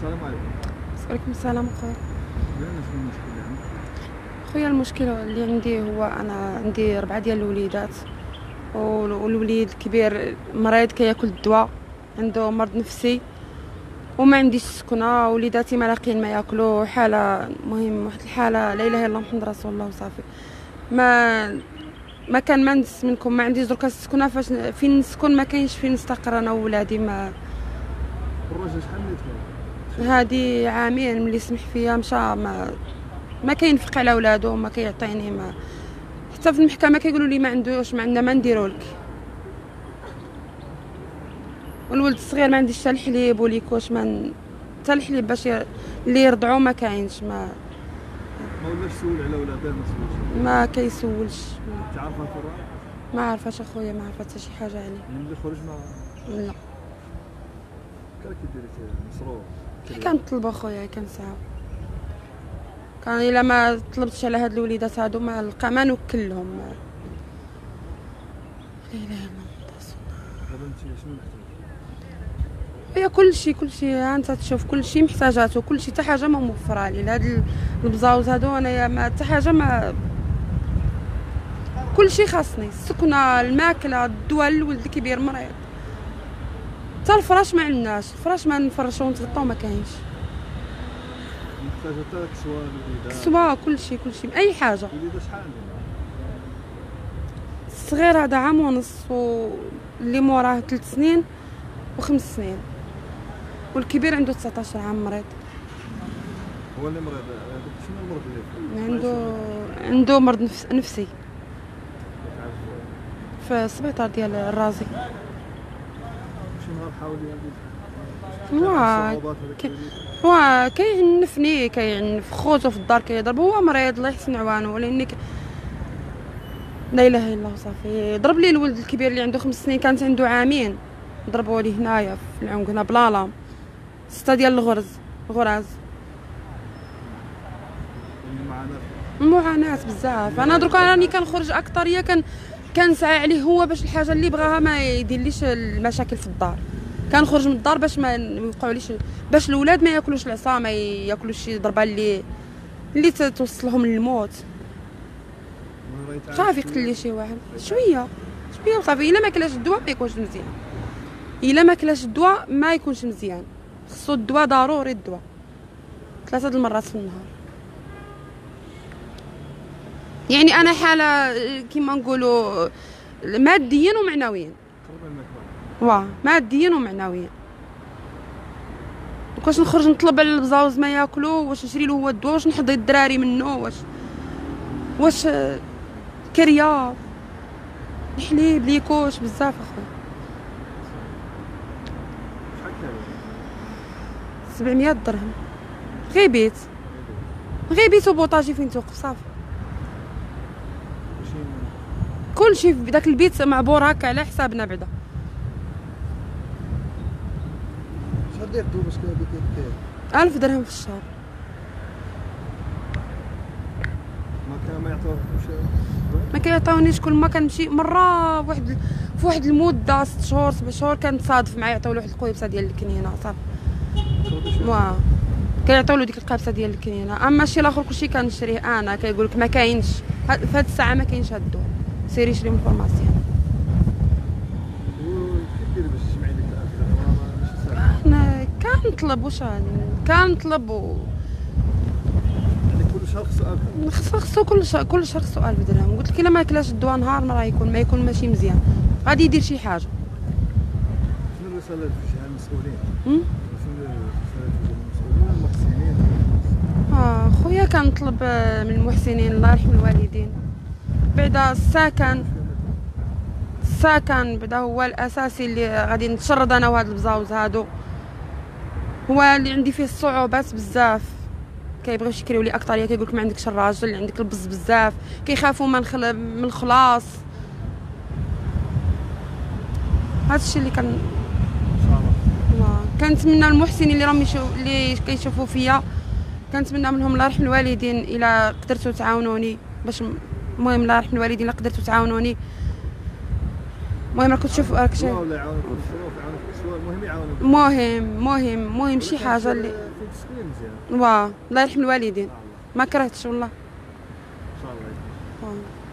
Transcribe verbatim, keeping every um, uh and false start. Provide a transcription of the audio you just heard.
السلام عليكم. وعليكم السلام خويا. شنو المشكلة عندك؟ خويا المشكلة اللي عندي هو أنا عندي ربعة ديال الوليدات، والوليد الكبير مريض كياكل الدواء، عنده مرض نفسي وما عنديش السكنة، وليداتي ما لاقيين ما ياكلوا، حالة مهم واحد الحالة لا إله إلا الله محمد رسول الله وصافي. ما ما كان ما نس منكم، ما عنديش دركا السكنة، فاش فين نسكن ما كاينش فين نستقر أنا وولادي. ما الراجل شحال من هادي عامين ملي سمح فيا مشى، ما ما كينفق على ولادو، ما كيعطيني، ما حتى في المحكمه كيقولوا لي ما عندوش، ما عندنا ما نديرو لك. والولد الصغير ما عنديش حتى الحليب وليكوش، ما حتى الحليب باش اللي يرضعوا ما كاينش. ما ما ولاش يسول على ولادها، ما سولش، ما كيسولش. تعرفها الفرا؟ ما عرفاش اخويا، ما عرفت حتى شي حاجه عليه ملي خرج. ما لا كي ديري مصروف كنطلب اخويا، كنسعى كان الا ما طلبتش على هاد الوليدات هادو ما لقى ما نوكلهم. لا اله الا الله. دابا انت شنو محتاجه؟ هي كلشي كلشي، ها انت تشوف كلشي محتاجاته، كلشي حتى حاجه ما موفره لي. هاد البزاوز هادو انايا ما حتى حاجه، ما كلشي خاصني، السكنه، الماكله، الدواء، الولد الكبير مريض، حتى الفراش ما عندناش، الفراش ما نفرشو ونتغطاو ما كاينش. محتاجه حتى كسوه الوليدات، كسوه كلشي كلشي، اي حاجه. الوليدات شحال عندهم؟ الصغير هذا عام ونص، واللي موراه ثلاث سنين وخمس سنين، والكبير عنده تسعطاش عام مريض. هو اللي مريض شنو المرض اللي عنده؟ عنده مرض نفس... نفسي في السبيطار ديال الرازي. واه واه كيعنفني، كيعنف خوتو في الدار، كيضرب. هو مريض الله يحسن عوانو، لاني لا اله الا الله صافي. ضرب لي الولد الكبير اللي عنده خمس سنين، كانت عنده عامين، ضربوا لي هنايا في العنق هنا بلالا سته ديال الغرز الغراز. معاناه بزاف. انا دركا راني كنخرج اكثر، يا كان كنسعى عليه هو باش الحاجه اللي بغاها ما يديرليش المشاكل في الدار. كنخرج من الدار باش ما يوقعوليش، باش الاولاد ما ياكلوش العصا، ما ياكلوش شي ضربه اللي اللي توصلهم للموت. صافي قلت لي شي واحد شويه شويه وصافي. الا ما كلاش الدواء ما يكونش مزيان، الا ما كلاش الدواء ما يكونش مزيان، خصو الدواء ضروري، الدواء ثلاثه د المرات في النهار. يعني انا حاله كيما نقولوا ماديا ومعنويا. واه ماديا ومعنويا. واش نخرج نطلب على البزاوز ما ياكلوا؟ واش نشري له هو الدواء؟ واش نحضي الدراري منه؟ واش واش كريا الحليب ليكوش بزاف اخويا. شحال كاين؟ سبعمية درهم غير بيت، غير بيت وبوطاجي فين توقف صافي. كلشي في داك البيت معبور هكا على حسابنا. بعدا شحال داير الدوبس كاين؟ ألف درهم في الشهر. ما كان ما يعطيوش، ما كيعطيونيش. كل ما كنمشي مرة واحد في واحد المدة ست شهور سبع شهور كنتصادف معاه يعطيو له واحد القبصة ديال الكنينة صافي. واه كيعطيو له ديك القبصة ديال الكنينة. أما الشيء الآخر كلشي كنشريه أنا، كيقول لك ما كاينش في هاد الساعة، ما كاينش هاد الدواء، سيري شري من الفرماسي. وكيف ديري باش تجمعي ديك الألف درهم؟ أنا كنطلب واش راني كنطلب و يعني كل شهر خصو ألف، خصو خصو كل شهر كل شهر خصو ألف درهم. قلت لك إلا ما كلاش الدواء نهار ما راه يكون ما يكون ماشي مزيان، غادي يدير شي حاجة. شنو الرسالة اللي توجهها للمسؤولين؟ شنو الرسالة اللي توجهها للمسؤولين والمحسنين؟ آه خويا كنطلب من المحسنين الله يرحم الوالدين، بعدا السكن السكن بعدا هو الاساسي اللي غادي نتشرد انا وهاد البزاوز هادو، هو اللي عندي فيه الصعوبات بزاف. كيبغيو يشكيو لي اكثر، يا كيقول لك ما عندكش الراجل، عندك البز بزاف، كيخافوا من خل... من الخلاص. هادشي اللي كان ان شاء الله كنتمنى المحسنين اللي راهم يشوف اللي كيشوفوا فيا، كنتمنى منهم الله يرحم الوالدين الى قدرتوا تعاونوني باش المهم الله يرحم الوالدين الا قدرتوا تعاونوني المهم راكم تشوفوا راك شايف الله يعاونك المهم يعاونك المهم مهم مهم شي حاجه اللي واه الله يرحم الوالدين ما كرهتش والله ان شاء الله.